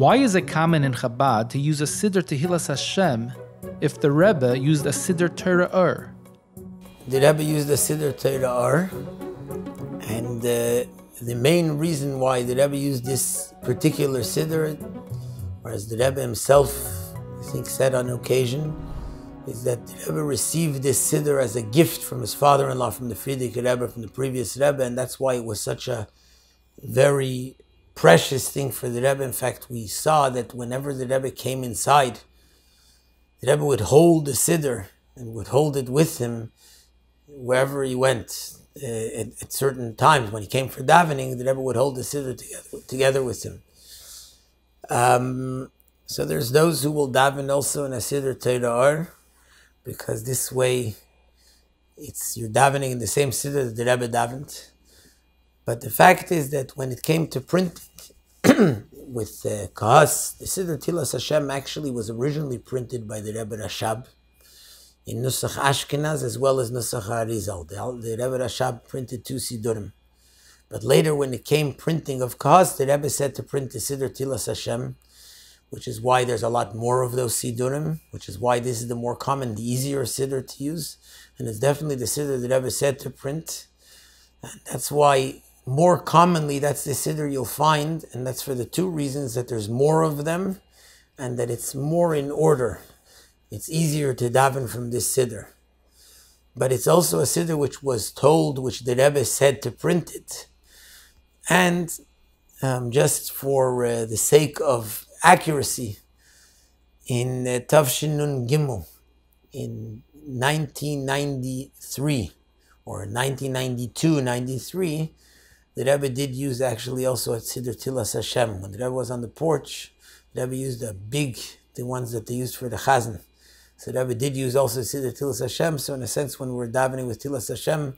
Why is it common in Chabad to use a Siddur Tehillas Hashem if the Rebbe used a Siddur Torah Or? The Rebbe used a Siddur Torah Or, and the main reason why the Rebbe used this particular Siddur, or as the Rebbe himself, I think, said on occasion, is that the Rebbe received this Siddur as a gift from his father-in-law, from the Friediker Rebbe, from the previous Rebbe, and that's why it was such a very precious thing for the Rebbe. In fact, we saw that whenever the Rebbe came inside, the Rebbe would hold the Siddur and would hold it with him wherever he went. At certain times, when he came for davening, the Rebbe would hold the Siddur together with him. So there's those who will daven also in a Siddur Torah Or, because this way, you're davening in the same Siddur that the Rebbe davened. But the fact is that when it came to printing with Kehos, the Siddur Tehillas Hashem actually was originally printed by the Rebbe Rashab in Nusach Ashkenaz as well as Nusach Arizal. The Rebbe Rashab printed two Siddurim. But later when it came printing of Kehos, the Rebbe said to print the Siddur Tehillas Hashem, which is why there's a lot more of those Siddurim, which is why this is the more common, the easier Siddur to use. And it's definitely the Siddur the Rebbe said to print. And that's why more commonly that's the Siddur you'll find, and that's for the two reasons that there's more of them and that it's more in order. It's easier to daven from this Siddur. But it's also a Siddur which was told, which the Rebbe said to print it. And just for the sake of accuracy, in Tav Shin Nun Gimmel in 1993 or 1992-93, the Rebbe did use actually also at Siddur Tehillas Hashem. When the Rebbe was on the porch, the Rebbe used the ones that they used for the Chazan. So the Rebbe did use also Siddur Tehillas Hashem. So in a sense, when we're davening with Tehillas Hashem,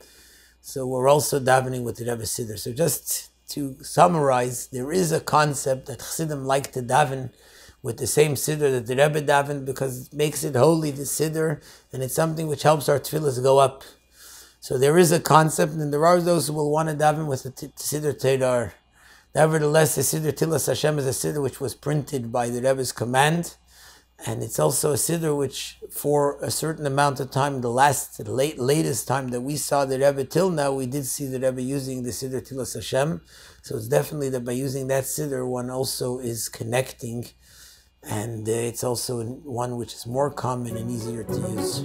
so we're also davening with the Rebbe Siddur. So just to summarize, there is a concept that Chassidim like to daven with the same Siddur that the Rebbe davened because it makes it holy, the Siddur, and it's something which helps our tefillahs go up. So there is a concept, and there are those who will want to daven with the Siddur Torah. Nevertheless, the Siddur Tehillas Hashem is a Siddur which was printed by the Rebbe's command, and it's also a Siddur which, for a certain amount of time, the latest time that we saw the Rebbe till now, we did see the Rebbe using the Siddur Tehillas Hashem. So it's definitely that by using that Siddur, one also is connecting, and it's also one which is more common and easier to use.